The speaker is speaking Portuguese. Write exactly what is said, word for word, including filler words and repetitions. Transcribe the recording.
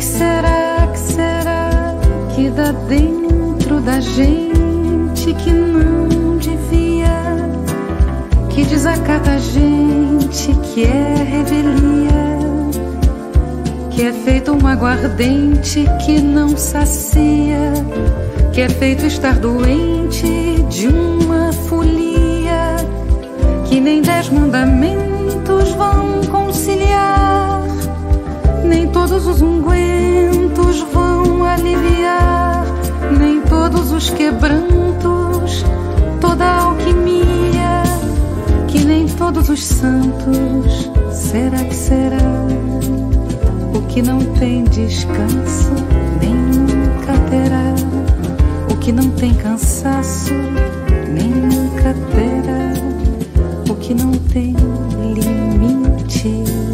que será, que será que dá dentro da gente que não devia, que desacata a gente, que é revelia, que é feito um aguardente que não sacia, que é feito estar doente de uma folia, que nem dez mandamentos vão conciliar, nem todos os ungüentos vão aliviar, nem todos os quebrantos, toda a alquimia, que nem todos os santos. Será que será o que não tem descanso, nem nunca terá, o que não tem cansaço, nem nunca terá, o que não tem limite.